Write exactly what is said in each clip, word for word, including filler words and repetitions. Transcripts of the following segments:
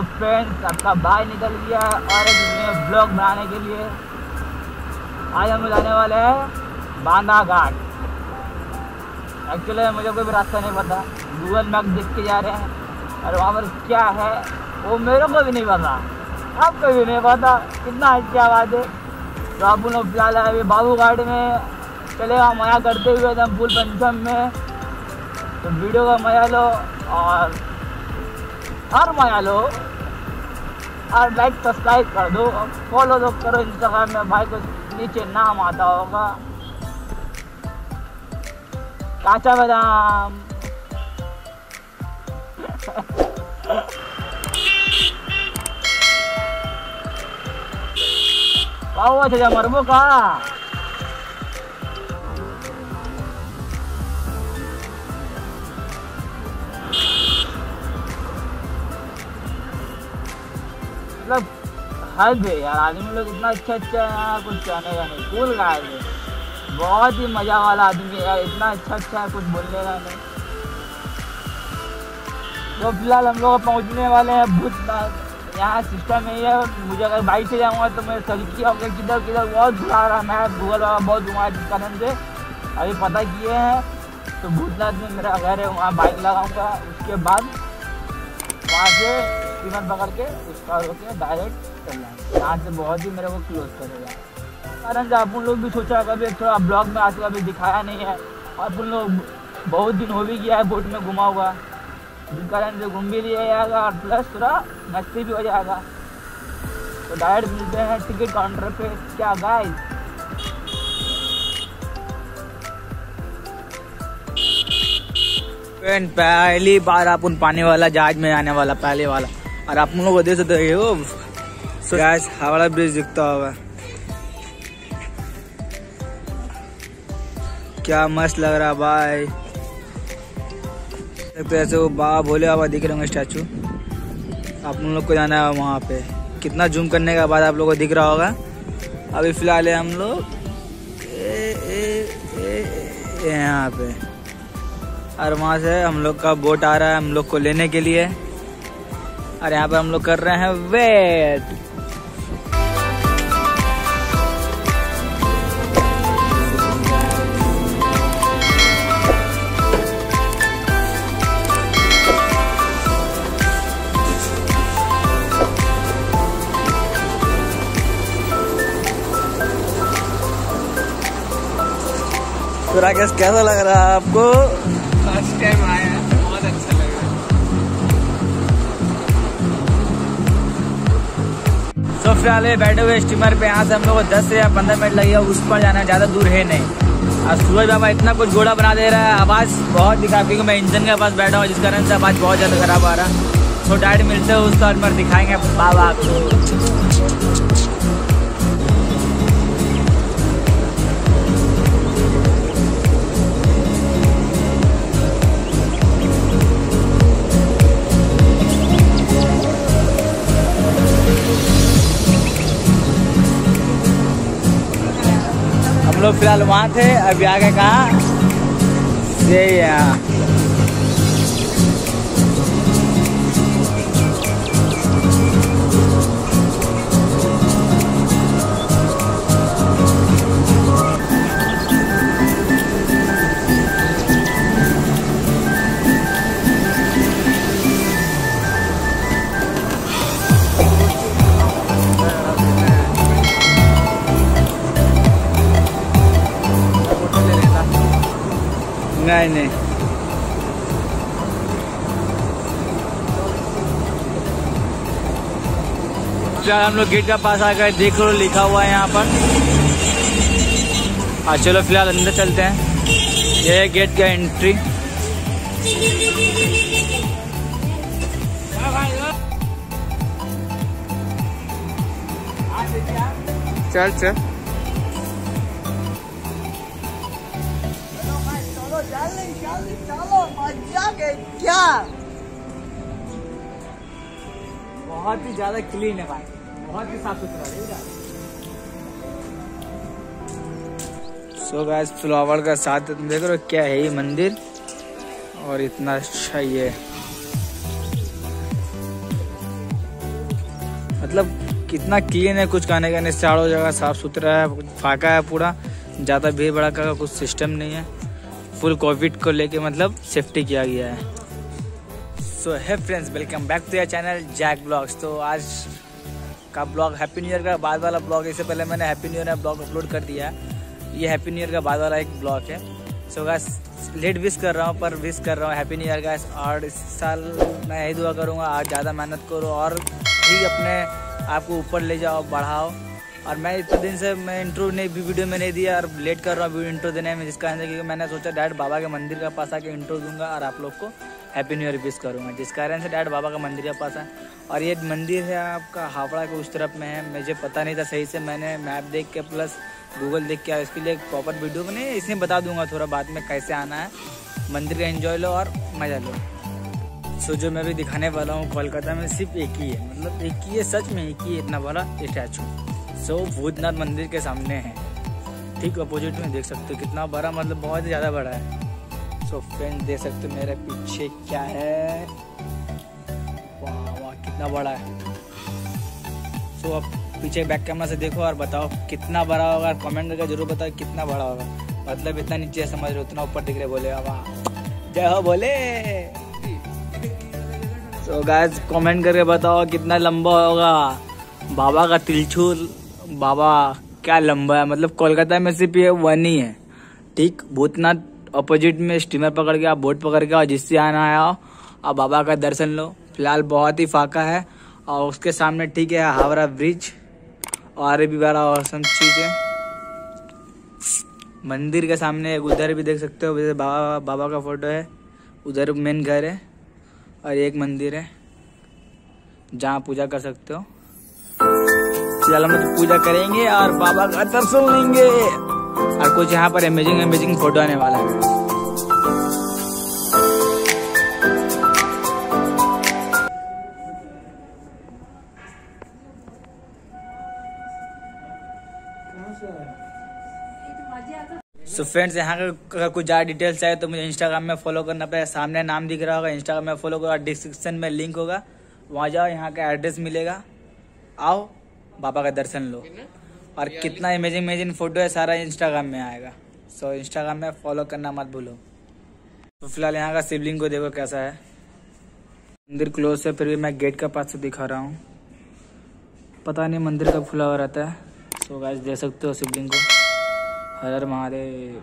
तो फ्रेंड्स आपका भाई निकल गया है और एक नए ब्लॉग बनाने के लिए। आज हम जाने वाले हैं बांदाघाट। एक्चुअली मुझे कोई भी रास्ता नहीं पता, गूगल मैप देख के जा रहे हैं और वहाँ पर क्या है वो मेरे को भी नहीं पता, आपको भी नहीं पता। कितना अच्छा आवाज़ है। तो आप लोग फिलहाल अभी बाबू घाट में चले हम मज़ा करते हुए थे, पुल पंचम में। तो वीडियो का मज़ा लो और हर मज़ा लो और लाइक सब्सक्राइब कर दो और फॉलो तो करो इंस्टाग्राम में। भाई को नीचे नाम आता होगा काचा बादाम। आओ अच्छा मरबो का मतलब हर दे यार आदमी लोग इतना अच्छा अच्छा है, कुछ कहने का नहीं। कूल गाय बहुत ही मजा वाला आदमी है यार, इतना अच्छा अच्छा है, कुछ बोलने का नहीं। तो फिलहाल हम लोग पहुंचने वाले हैं भूतनाथ। यहाँ सिस्टम यही है, मुझे अगर बाइक से जाऊँगा तो मैं सड़की होगा किधर किधर बहुत घुरा रहा। मैं गूगल वाला बहुत घुमा जिस कारण से अभी पता किए हैं। तो भूतनाथ में मेरा घर है, वहाँ बाइक लगाऊँगा। उसके बाद वहाँ से विमान पकड़ के उसका होकर डायरेक्ट चल जाएंगे। यहाँ से बहुत ही मेरे को क्लोज करेगा कारण से आप उन लोग भी सोचा कभी थोड़ा ब्लॉग में आज कभी दिखाया नहीं है। और उन लोग बहुत दिन हो भी गया है बोट में घुमा हुआ, जिस कारण से घूम भी लिया जाएगा और प्लस थोड़ा मस्ती भी हो जाएगा। तो डायरेक्ट मिलते हैं टिकट काउंटर पे। क्या गाइस पहली बार आप उन पानी वाला जहाज में आने वाला पहले वाला और आप लोगों को देख सकते हो गाइस हावड़ा ब्रिज दिखता होगा। क्या मस्त लग रहा भाई, तो ऐसे वो बाबा भोले बाबा दिख रहे होंगे स्टैचू। आप लोग को जाना है वहाँ पे, कितना जूम करने के बाद आप लोगों को दिख रहा होगा। अभी फिलहाल है हम लोग यहाँ पे और वहाँ से हम लोग का बोट आ रहा है हम लोग को लेने के लिए और यहाँ पे हम लोग कर रहे हैं वेट। तो राकेश कैसा लग रहा है आपको? फर्स्ट टाइम आया है, बहुत अच्छा लग रहा है। सो फिलहाल बैठे हुए स्टीमर पे, यहाँ से हम लोग को दस या पंद्रह मिनट लगेगा उस पर जाना, ज़्यादा दूर है नहीं। और सूरज बाबा इतना कुछ घोड़ा बना दे रहा है, आवाज़ बहुत दिखा क्योंकि मैं इंजन के पास बैठा हूँ जिस कारण से आवाज़ बहुत ज़्यादा खराब आ रहा है। सो डायरेक्ट मिलते हो उस तौर पर दिखाएंगे बाबा आपको। लोग फिलहाल वहाँ थे, अभी आगे कहा ये यहाँ नहीं नहीं चल हम लोग गेट के पास आ गए, देख लो लिखा हुआ है यहाँ पर। हाँ चलो फिलहाल अंदर चलते हैं। ये है गेट का एंट्री। चल चल क्या बहुत ही ज्यादा क्लीन है भाई, बहुत ही साफ सुथरा है। सो गाइस फ्लावर का साथ देख रहे हो क्या है ये मंदिर और इतना अच्छा ये मतलब कितना क्लीन है, कुछ खाने का नहीं, चारों जगह साफ सुथरा है, फाका है पूरा, ज़्यादा भीड़ भड़का का कुछ सिस्टम नहीं है, फुल कोविड को लेके मतलब सेफ्टी किया गया है। सो है friends, welcome back to your channel Jack blogs. तो आज का ब्लॉग हैप्पी न्यू ईयर का बाद वाला ब्लॉग, इससे पहले मैंने हैप्पी न्यू ईयर का ब्लॉग अपलोड कर दिया है, ये हैप्पी न्यू ईयर का बाद वाला एक ब्लॉग है। सो गाइस लेट विश कर रहा हूँ, पर विश कर रहा हूँ हैप्पी न्यू ईयर गाइस, और इस साल मैं यही दुआ करूँगा और ज़्यादा मेहनत करो और भी अपने आप को ऊपर ले जाओ, बढ़ाओ। और मैं इतने दिन से मैं इंट्रो नहीं भी वीडियो में नहीं दिया और लेट कर रहा हूँ इंट्रो देने में, जिसका है क्योंकि मैंने सोचा डायरेक्ट बाबा के मंदिर के पास आके इंट्रो दूंगा और आप लोग को हैप्पी न्यू ईयर विश करूँगा, जिस कारण से डायरेक्ट बाबा का मंदिर के पास है। और ये मंदिर है आपका हावड़ा के उस तरफ में है, मुझे पता नहीं था सही से, मैंने मैप देख के प्लस गूगल देख के इसके लिए प्रॉपर वीडियो में नहीं, इसमें बता दूंगा थोड़ा बाद में कैसे आना है। मंदिर का एंजॉय लो और मज़ा लो। सो जो मैं भी दिखाने वाला हूँ कोलकाता में सिर्फ एक ही है, मतलब एक ही है, सच में एक ही है, इतना बड़ा स्टैचू। सो भूतनाथ मंदिर के सामने है, ठीक अपोजिट में, देख सकते हो कितना बड़ा, मतलब बहुत ही ज़्यादा बड़ा है। सो so, फ्रेंड देख सकते हो मेरे पीछे क्या है, वाह वाह कितना बड़ा है। सो so, अब पीछे बैक कैमरा से देखो और बताओ कितना बड़ा होगा, कमेंट करके जरूर बताओ कितना बड़ा होगा, मतलब इतना नीचे समझ रहे उतना ऊपर दिख रहे, बोले वाह जय हो बोले। सो गाइस कमेंट करके बताओ कितना लंबा होगा बाबा का तिलछुल, बाबा क्या लंबा है, मतलब कोलकाता में सिर्फ ये वन ही है, ठीक भूतनाथ अपोजिट में स्टीमर पकड़ के आप बोट पकड़ के और जिससे आना है आओ और बाबा का दर्शन लो। फिलहाल बहुत ही फाका है और उसके सामने ठीक है हावड़ा ब्रिज और भी बड़ा औसम चीज़ है। मंदिर के सामने एक उधर भी देख सकते हो, जैसे बाबा बाबा का फोटो है, उधर मेन घर है और एक मंदिर है जहाँ पूजा कर सकते हो। फिलहाल हम तो पूजा करेंगे और बाबा का दर्शन लेंगे और कुछ यहाँ पर अमेजिंग अमेजिंग फोटो आने वाला है। सो फ्रेंड्स यहाँ का कुछ ज़्यादा डिटेल्स चाहिए तो मुझे इंस्टाग्राम में फॉलो करना पड़ेगा, सामने नाम दिख रहा होगा, इंस्टाग्राम में फॉलो करो, डिस्क्रिप्शन में लिंक होगा, वहाँ जाओ, यहाँ का एड्रेस मिलेगा, आओ बाबा का दर्शन लो। और कितना इमेजिंग इमेजिंग फोटो है सारा इंस्टाग्राम में आएगा, सो इंस्टाग्राम में फॉलो करना मत भूलो। तो फिलहाल यहाँ का शिवलिंग को देखो कैसा है, मंदिर क्लोज है फिर भी मैं गेट के पास से दिखा रहा हूँ, पता नहीं मंदिर कब खुला हुआ रहता है। सो गाइस देख सकते हो शिवलिंग को, हर हर महादेव।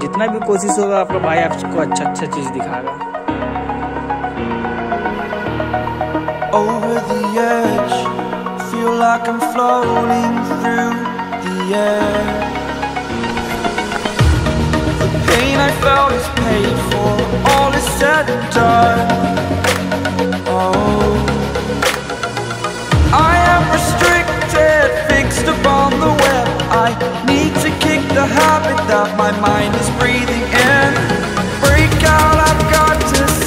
जितना भी कोशिश होगा आपका भाई आपको अच्छा अच्छा चीज़ दिखाएगा। Over the edge, feel like I'm floating through the air. The pain I felt is paid for, all is said and done. Oh, I am restricted, fixed upon the web. I need to kick the habit that my mind is breathing in. Break out, I've got to see.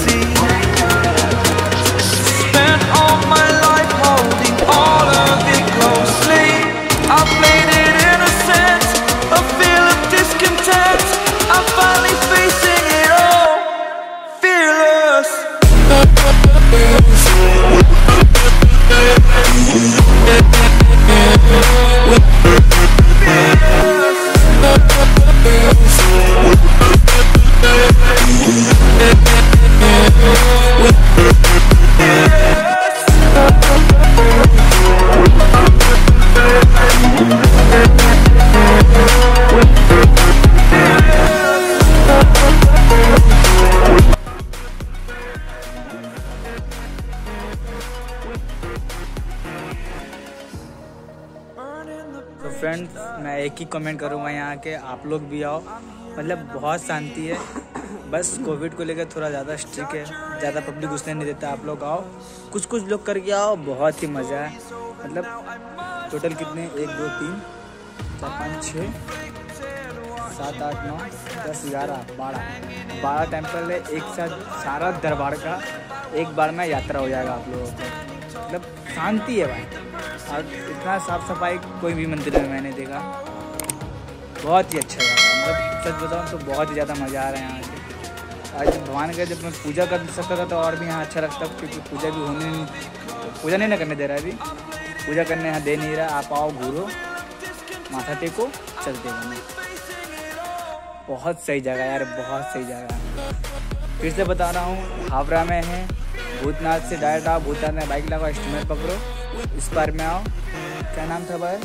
Friends मैं एक ही comment करूँगा यहाँ के, आप लोग भी आओ, मतलब बहुत शांति है, बस कोविड को लेकर थोड़ा ज़्यादा स्ट्रिक्ट है, ज़्यादा पब्लिक घुसने नहीं देता, आप लोग आओ, कुछ कुछ लोग करके आओ, बहुत ही मज़ा है। मतलब टोटल कितने एक दो तीन चार पाँच छः सात आठ नौ दस ग्यारह बारह बारह टेम्पल है एक साथ, सारा दरबार का एक बार में यात्रा हो जाएगा आप लोगों को, मतलब शांति है भाई, और इतना साफ सफाई कोई भी मंदिर में मैंने देखा, बहुत ही अच्छा लगा, मतलब सच बताऊँ तो बहुत ही ज़्यादा मज़ा आ रहा है यहाँ से। आज भगवान का जब मैं पूजा कर सकता था तो और भी यहाँ अच्छा लगता, क्योंकि पूजा भी होने पूजा नहीं ना करने दे रहा है, अभी पूजा करने यहाँ दे नहीं रहा। आप आओ, घूरो, माथा टेको, चलते बने। बहुत सही जगह यार, बहुत सही जगह। फिर से बता रहा हूँ, हावड़ा में है, भूतनाथ से डायरेक्ट आओ, भूतनाथ में बाइक लगाओ, स्टीमर पकड़ो, इस पार में आओ। क्या नाम था भाई,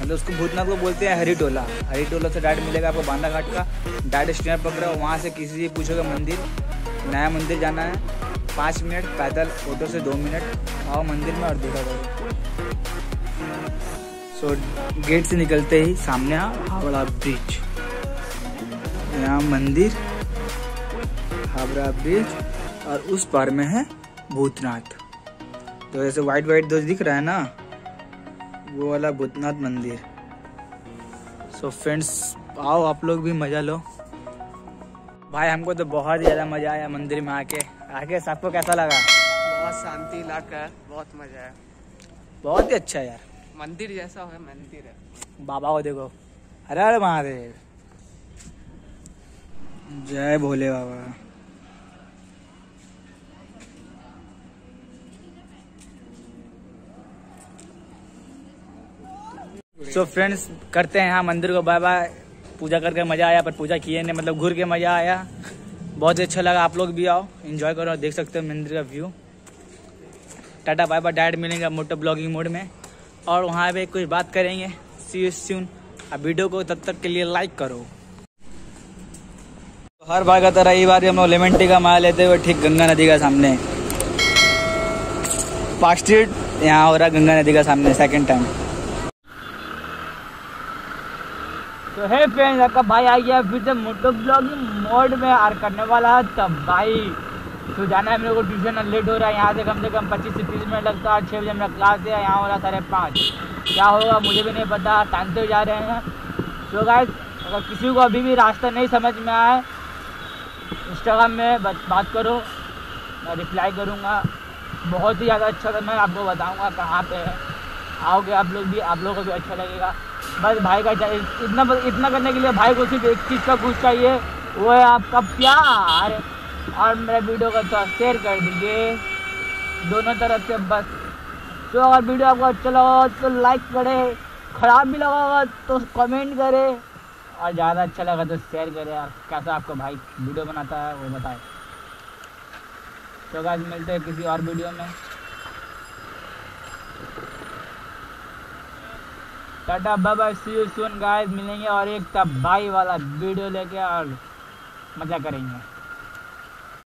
मतलब उसको भूतनाथ को बोलते हैं हरी टोला। हरी टोला से डायरेक्ट मिलेगा आपको बांदाघाट का, डायरेक्ट स्टीमर पकड़ो, वहाँ से किसी से पूछोगे मंदिर, नया मंदिर जाना है, पाँच मिनट पैदल, ऑटो से दो मिनट, आओ मंदिर में और देखा करो। सो गेट से निकलते ही सामने हावड़ा ब्रिज, यहाँ मंदिर हावड़ा ब्रिज, और उस पार में है भूतनाथ। तो जैसे वाइट वाइट दो दिख रहा है ना, वो वाला भूतनाथ मंदिर। सो फ्रेंड्स, आओ आप लोग भी मज़ा लो। भाई हमको तो बहुत ज़्यादा मज़ा आया मंदिर में आके। आके सबको कैसा लगा? बहुत शांति इलाका है, बहुत मज़ा आया, बहुत ही अच्छा यार, मंदिर जैसा है, मंदिर है। बाबा को देखो, हर हर महादेव, जय भोले बाबा। सो so फ्रेंड्स, करते हैं यहाँ मंदिर को बाय बाय। पूजा करके मज़ा आया, पर पूजा किए नहीं, मतलब घूर के मज़ा आया, बहुत अच्छा लगा। आप लोग भी आओ, एंजॉय करो, देख सकते हो मंदिर का view. Tata bye bye, direct मिलेंगे मोटो ब्लॉगिंग मोड में, और वहाँ पे कुछ बात करेंगे। See you soon. अब वीडियो को तब तक के लिए लाइक करो। हर बार का तरह ये बार हम लोग लेमन टी का मजा लेते हुए ठीक गंगा नदी का सामने, पार्क स्ट्रीट यहाँ हो रहा, गंगा नदी का सामने, सेकेंड टाइम। तो हे फ्रेंड्स, आपका भाई आ गया फिर से मोटो ब्लॉगिंग मोड में, और करने वाला है तब भाई। तो जाना है मेरे को ट्यूशन, लेट हो रहा है, यहाँ से कम से कम पच्चीस से तीस मिनट लगता है, और छः बजे मेरा क्लास है, यहाँ हो रहा साढ़े पाँच, क्या होगा मुझे भी नहीं पता, टांगते हुए जा रहे हैं। तो गाइस, अगर किसी को अभी भी रास्ता नहीं समझ में आए, इंस्टाग्राम में बात करो, मैं रिप्लाई करूँगा। बहुत ही ज़्यादा अच्छा, मैं आपको बताऊँगा कहाँ पर है, आओगे आप लोग भी, आप लोगों को भी अच्छा लगेगा। बस भाई का चाहिए इतना, इतना करने के लिए भाई को सिर्फ एक चीज़ का कुछ चाहिए, वो है आपका प्यार। और मेरे वीडियो को थोड़ा शेयर कर दीजिए दोनों तरफ से बस। तो अगर वीडियो आपको अच्छा लगा तो लाइक करें, ख़राब भी लगा तो कमेंट करें, और ज़्यादा अच्छा लगा तो शेयर करें। और कैसा आपको भाई वीडियो बनाता है वो बताएं। तो गाइस, मिलते हैं किसी और वीडियो में, tata bye bye, see you soon guys. मिलेंगे और एक तबाही वाला वीडियो लेके, और मज़ा करेंगे।